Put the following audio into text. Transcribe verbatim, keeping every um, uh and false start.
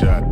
shot.